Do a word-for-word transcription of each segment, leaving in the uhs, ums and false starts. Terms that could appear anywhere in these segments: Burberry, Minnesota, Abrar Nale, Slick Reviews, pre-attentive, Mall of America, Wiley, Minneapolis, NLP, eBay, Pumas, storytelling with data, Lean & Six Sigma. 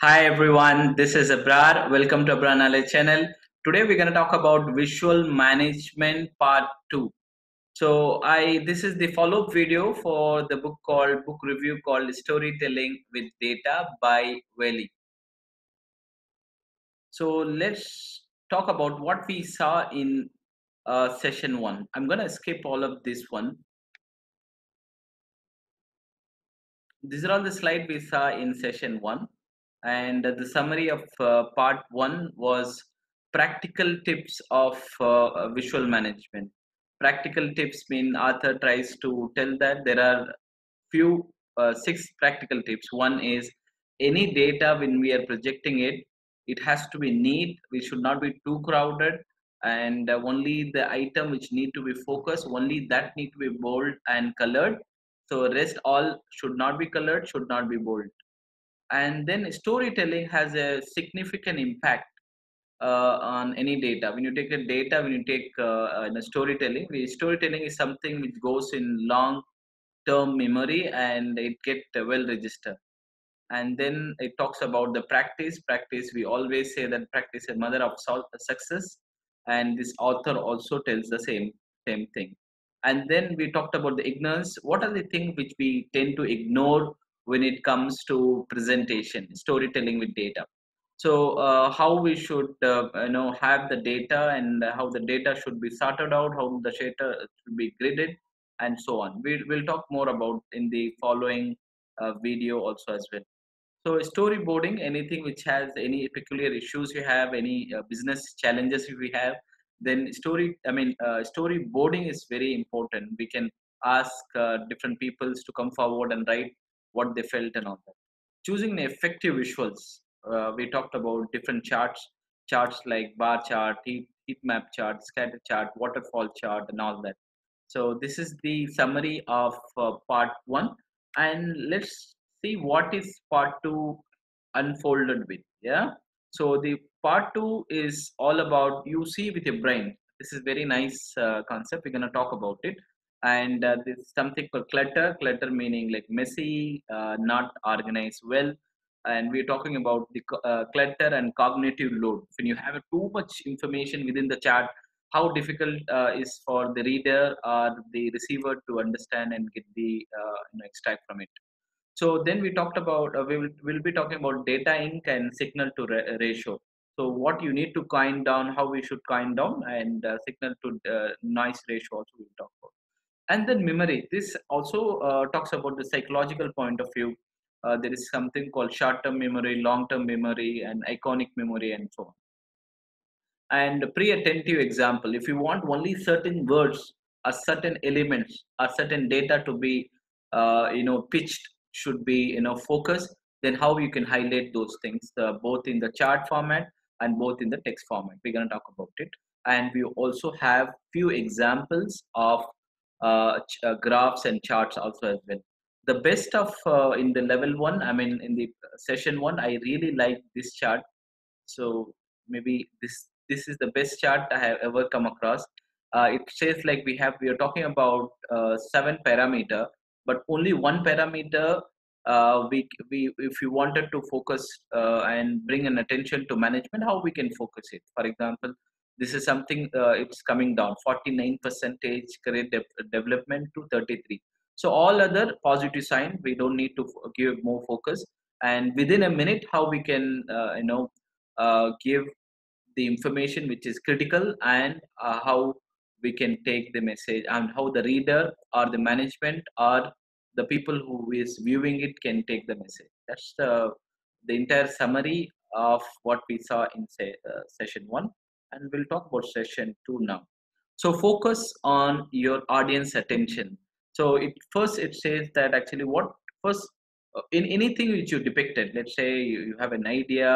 Hi everyone, this is Abrar. Welcome to Abrar Nale channel. Today we're going to talk about visual management part two. So I this is the follow-up video for the book called book review called Storytelling with Data by Wiley. So let's talk about what we saw in uh, session one. I'm going to skip all of this one. These are all the slides we saw in session one. And the summary of uh, part one was practical tips of uh, visual management. Practical tips mean author tries to tell that there are few uh, six practical tips. One is any data when we are projecting it, it has to be neat. We should not be too crowded, and uh, only the item which need to be focused, only that need to be bold and colored. So rest all should not be colored, should not be bold. And then storytelling has a significant impact uh, on any data. When you take a data, when you take uh, in a storytelling, storytelling is something which goes in long-term memory and it gets well registered. And then it talks about the practice. Practice, we always say that practice is mother of success. And this author also tells the same, same thing. And then we talked about the ignorance. What are the things which we tend to ignore when it comes to presentation, storytelling with data? So uh, how we should uh, you know, have the data and how the data should be sorted out, how the data should be gridded, and so on. We will talk more about in the following uh, video also as well. So storyboarding, anything which has any peculiar issues you have, any uh, business challenges if we have, then story, I mean, uh, storyboarding is very important. We can ask uh, different peoples to come forward and write what they felt and all that. Choosing the effective visuals, uh, we talked about different charts, charts like bar chart, heat, heat map chart, scatter chart, waterfall chart, and all that. So this is the summary of uh, part one, and let's see what is part two unfolded with. Yeah. So the part two is all about you see with your brain. This is very nice uh, concept. We're gonna talk about it. And uh, there's something called clutter, clutter meaning like messy, uh, not organized well. And we're talking about the uh, clutter and cognitive load. When you have too much information within the chart, how difficult uh, is for the reader or the receiver to understand and get the uh, you know, extract from it. So then we talked about, uh, we will we'll be talking about data inc and signal to ra ratio. So what you need to kind down, how we should kind down, and uh, signal to uh, noise ratio also we'll talk about. And then memory. This also uh, talks about the psychological point of view. Uh, there is something called short-term memory, long-term memory, and iconic memory, and so on. And pre-attentive example. If you want only certain words or certain elements or certain data to be, uh, you know, pitched, should be, you know, focused, then how you can highlight those things, uh, both in the chart format and both in the text format. We're going to talk about it. And we also have few examples of Uh, uh, graphs and charts also as well. The best of uh, in the level one, I mean in the session one, I really like this chart. So maybe this this is the best chart I have ever come across. Uh, it says like we have we are talking about uh, seven parameter, but only one parameter uh, we we if you wanted to focus uh, and bring an attention to management, how we can focus it. For example, this is something, uh, it's coming down, forty-nine percentage career de development to thirty-three. So all other positive sign, we don't need to give more focus. And within a minute, how we can, uh, you know, uh, give the information which is critical, and uh, how we can take the message, and how the reader or the management or the people who is viewing it can take the message. That's the, the entire summary of what we saw in say, uh, session one. And we'll talk about session two now. So focus on your audience attention. So it first it says that actually what first in anything which you depicted, let's say you, you have an idea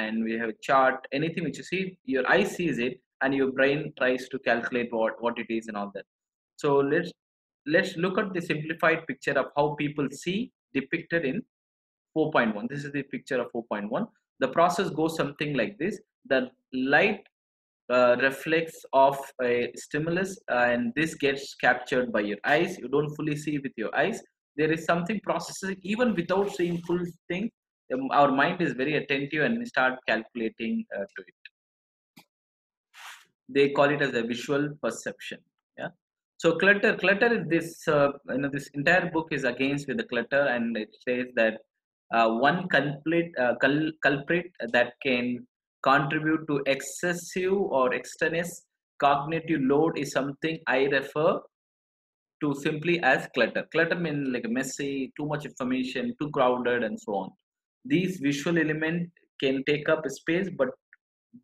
and we have a chart, anything which you see, your eye sees it and your brain tries to calculate what, what it is and all that. So let's, let's look at the simplified picture of how people see depicted in four point one. This is the picture of four point one. The process goes something like this. The light Uh, reflects off a stimulus, uh, and this gets captured by your eyes. You don't fully see with your eyes. There is something processing even without seeing full thing. um, our mind is very attentive and we start calculating uh, to it. They call it as a visual perception. Yeah. So clutter, clutter is this, uh, you know, this entire book is against with the clutter, and it says that uh, one culprit, uh, cul culprit that can contribute to excessive or extraneous cognitive load is something I refer to simply as clutter. Clutter means like messy, too much information, too crowded, and so on. These visual elements can take up space, but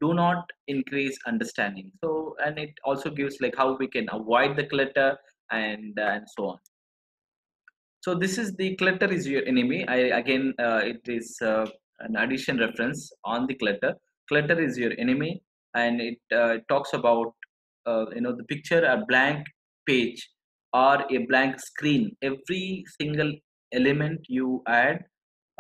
do not increase understanding. So, and it also gives like how we can avoid the clutter and uh, and so on. So this is the clutter is your enemy. I again, uh, it is uh, an addition reference on the clutter. Clutter is your enemy, and it uh, talks about uh, you know the picture, a blank page or a blank screen. Every single element you add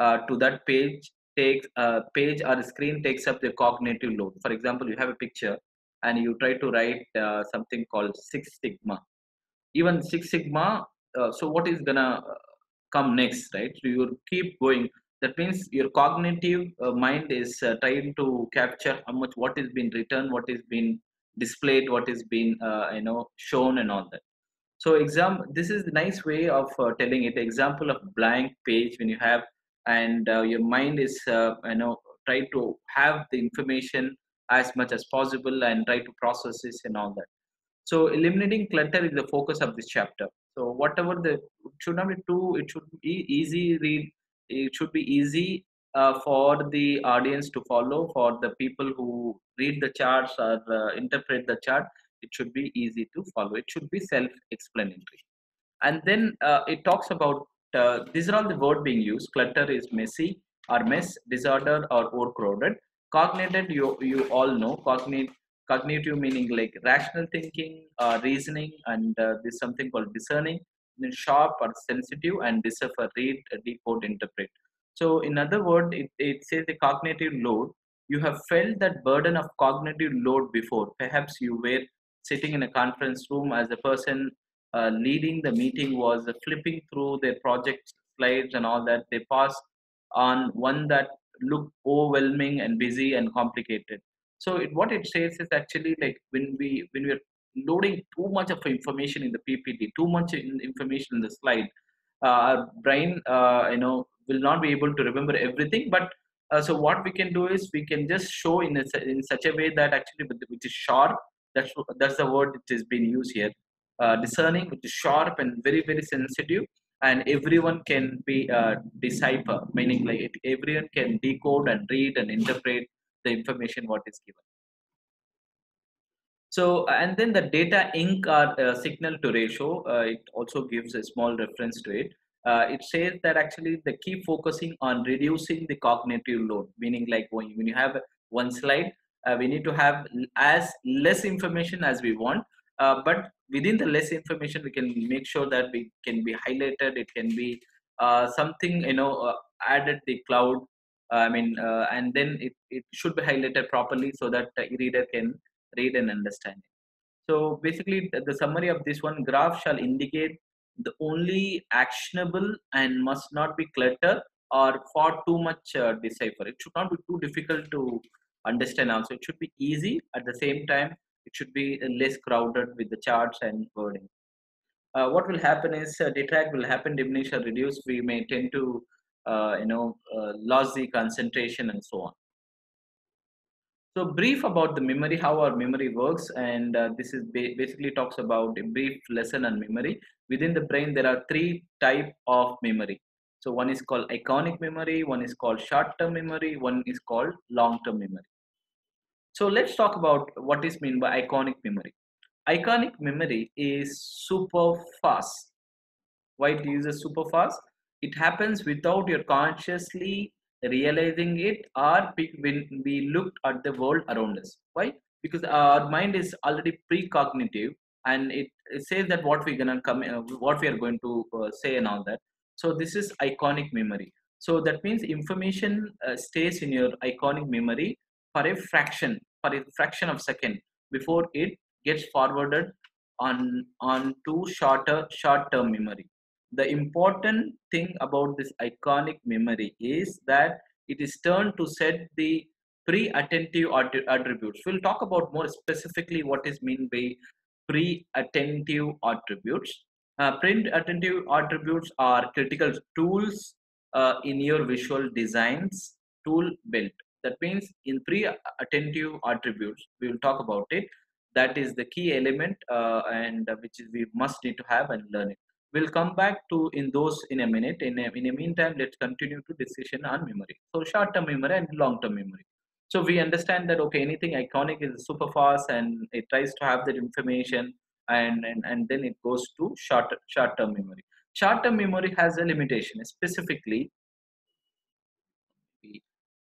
uh, to that page takes a page or a screen takes up the cognitive load. For example, you have a picture and you try to write uh, something called Six Sigma. Even Six Sigma, uh, so what is gonna come next, right? So you keep going. That means your cognitive uh, mind is uh, trying to capture how much, what is being written, what is being displayed, what is being uh, you know shown, and all that. So exam. This is the nice way of uh, telling it. Example of blank page when you have. And uh, your mind is, uh, you know, try to have the information as much as possible and try to process this and all that. So eliminating clutter is the focus of this chapter. So whatever the, it should not be too, it should be easy read, it should be easy uh, for the audience to follow, for the people who read the charts or uh, interpret the chart, it should be easy to follow. It should be self-explanatory. And then uh, it talks about Uh, these are all the words being used. Clutter is messy or mess, disorder or overcrowded. Cognitive, you, you all know. Cognit, cognitive meaning like rational thinking, uh, reasoning, and uh, there's something called discerning. Then sharp or sensitive, and decipher, read, decode, interpret. So in other words, it, it says the cognitive load. You have felt that burden of cognitive load before. Perhaps you were sitting in a conference room as a person Uh, leading the meeting was uh, flipping through their project slides and all that. They passed on one that looked overwhelming and busy and complicated. So it, what it says is actually like when we when we're loading too much of information in the P P T, too much in information in the slide, uh, our brain uh, you know will not be able to remember everything. But uh, so what we can do is we can just show in a, in such a way that actually which is sharp. That's that's the word it is being used here. Uh, discerning, which is sharp and very very sensitive, and everyone can be uh, decipher, meaning like it, everyone can decode and read and interpret the information what is given. So and then the data ink or uh, signal to ratio, uh, it also gives a small reference to it. Uh, it says that actually the key focusing on reducing the cognitive load, meaning like when you, when you have one slide, uh, we need to have as less information as we want. Uh, but within the less information, we can make sure that we can be highlighted. It can be uh, something, you know, uh, added the cloud. Uh, I mean, uh, and then it, it should be highlighted properly so that the reader can read and understand it. So basically, the, the summary of this one, graph shall indicate the only actionable and must not be clutter or far too much uh, decipher. It should not be too difficult to understand also. It should be easy at the same time. It should be less crowded with the charts and wording. Uh, what will happen is uh, detract will happen, diminish or reduce. We may tend to, uh, you know, uh, lose the concentration and so on. So brief about the memory, how our memory works, and uh, this is ba basically talks about a brief lesson on memory. Within the brain, there are three types of memory. So one is called iconic memory, one is called short-term memory, one is called long-term memory. So let's talk about what is meant by iconic memory. Iconic memory is super fast. Why it uses super fast? It happens without your consciously realizing it, or when we looked at the world around us. Why? Because our mind is already precognitive, and it, it says that what we're gonna come, uh, what we are going to uh, say, and all that. So this is iconic memory. So that means information uh, stays in your iconic memory for a fraction, for a fraction of a second before it gets forwarded on, on to shorter, short-term memory. The important thing about this iconic memory is that it is turned to set the pre-attentive attributes. We'll talk about more specifically what is meant by pre-attentive attributes. Uh, pre-attentive attributes are critical tools uh, in your visual designs tool belt. That means in pre-attentive attributes, we will talk about it. That is the key element uh, and uh, which is we must need to have and learn it. We'll come back to in those in a minute. In a, in the meantime, let's continue to discussion on memory. So short-term memory and long-term memory. So we understand that, okay, anything iconic is super fast and it tries to have that information and, and, and then it goes to short, short-term memory. Short-term memory has a limitation. Specifically,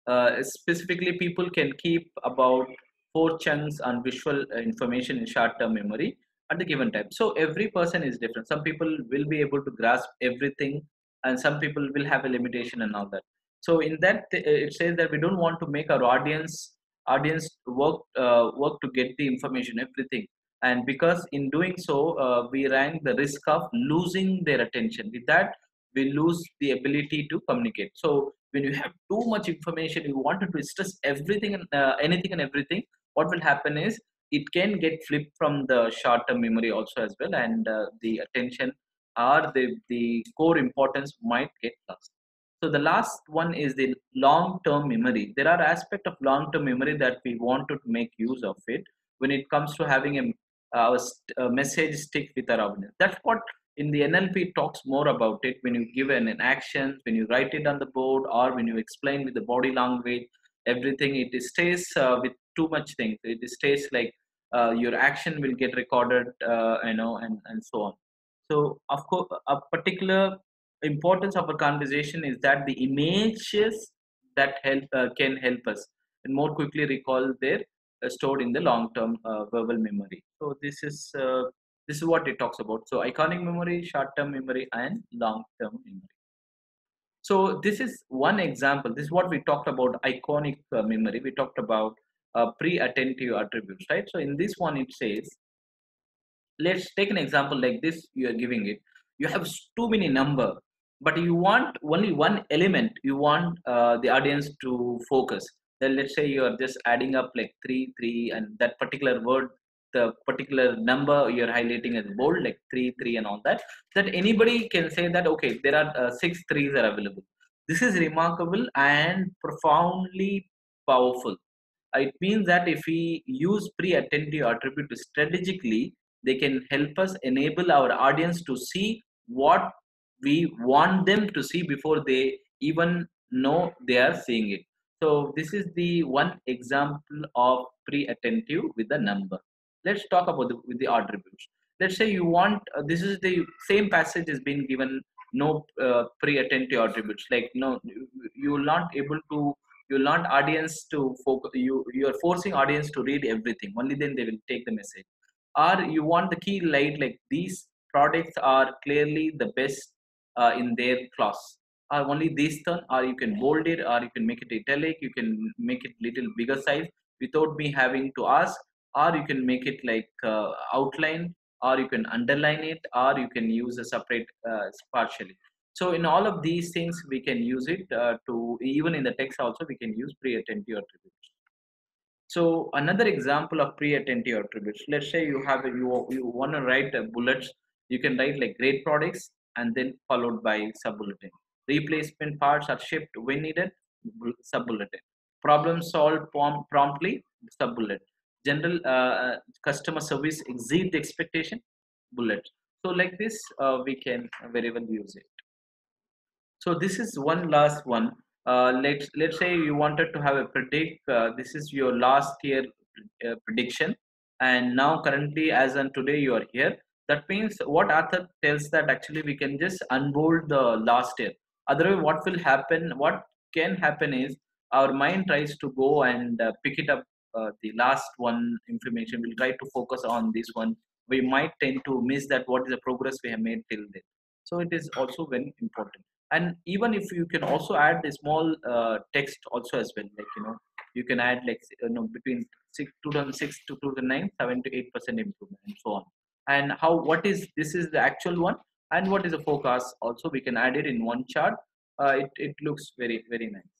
uh, specifically people can keep about four chunks on visual information in short-term memory at the given time. So every person is different. Some people will be able to grasp everything and some people will have a limitation and all that. So in that it says that we don't want to make our audience audience work uh, work to get the information, everything. And because in doing so, uh, we ran the risk of losing their attention. With that, we lose the ability to communicate. So when you have too much information, you wanted to stress everything and uh, anything and everything, what will happen is it can get flipped from the short-term memory also as well, and uh, the attention or the, the core importance might get lost. So the last one is the long-term memory. There are aspects of long-term memory that we want to make use of it when it comes to having a, uh, a message stick with our audience. That's what in the N L P talks more about it, when you give an, an action, when you write it on the board, or when you explain with the body language, everything, it stays uh, with too much things. It stays like uh, your action will get recorded, uh, you know, and, and so on. So, of course, a particular importance of a conversation is that the images that help uh, can help us and more quickly recall their uh, stored in the long-term uh, verbal memory. So, this is uh, this is what it talks about. So, iconic memory, short-term memory, and long-term memory. So, this is one example. This is what we talked about, iconic uh, memory. We talked about Uh, pre-attentive attributes, right? So in this one, it says, let's take an example like this. You are giving it. You have too many number, but you want only one element. You want uh, the audience to focus. Then let's say you are just adding up like three, three, and that particular word, the particular number you're highlighting as bold, like three, three, and all that. That anybody can say that, okay, there are uh, six threes are available. This is remarkable and profoundly powerful. It means that if we use pre-attentive attribute strategically, they can help us enable our audience to see what we want them to see before they even know they are seeing it. So this is the one example of pre-attentive with the number. Let's talk about the, with the attributes. Let's say you want, uh, this is the same passage has been given, no uh, pre-attentive attributes, like no, you will not able to you will not audience to focus, you, you are forcing audience to read everything, only then they will take the message. Or you want the key light, like these products are clearly the best uh, in their class. Or only these turn, or you can bold it, or you can make it italic, you can make it little bigger size without me having to ask, or you can make it like uh, outline, or you can underline it, or you can use a separate uh, partially. So in all of these things, we can use it uh, to, even in the text also, we can use pre-attentive attributes. So another example of pre-attentive attributes, let's say you have, a, you, you want to write a bullets, you can write like great products and then followed by sub-bulletin. Replacement parts are shipped when needed, sub-bulletin. Problem solved prom promptly, sub-bullet. General uh, customer service exceed the expectation, bullet. So like this, uh, we can very well use it. So this is one last one. Uh, let's let's say you wanted to have a predict. Uh, this is your last year uh, prediction, and now currently, as on today, you are here. That means what Arthur tells that actually we can just unbold the last year. Otherwise, what will happen? What can happen is our mind tries to go and uh, pick it up. Uh, the last one information. We'll try to focus on this one. We might tend to miss that what is the progress we have made till then. So it is also very important. And even if you can also add the small uh, text also as well, like, you know, you can add like, you know, between six, two thousand six to two thousand nine, seven to eight percent improvement and so on. And how, what is, this is the actual one and what is the forecast also, we can add it in one chart. Uh, it, it looks very, very nice.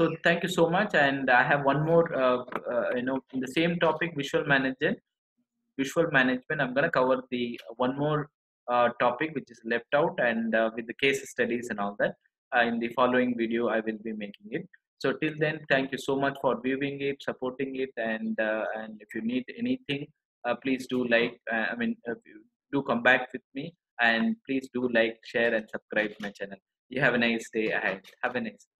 So thank you so much. And I have one more, uh, uh, you know, in the same topic, visual management. Visual management, I'm going to cover the one more uh, topic which is left out, and uh, with the case studies and all that. Uh, in the following video, I will be making it. So till then, thank you so much for viewing it, supporting it, and uh, and if you need anything, uh, please do like. Uh, I mean, uh, do come back with me, and please do like, share, and subscribe to my channel. You have a nice day ahead. Have a nice day.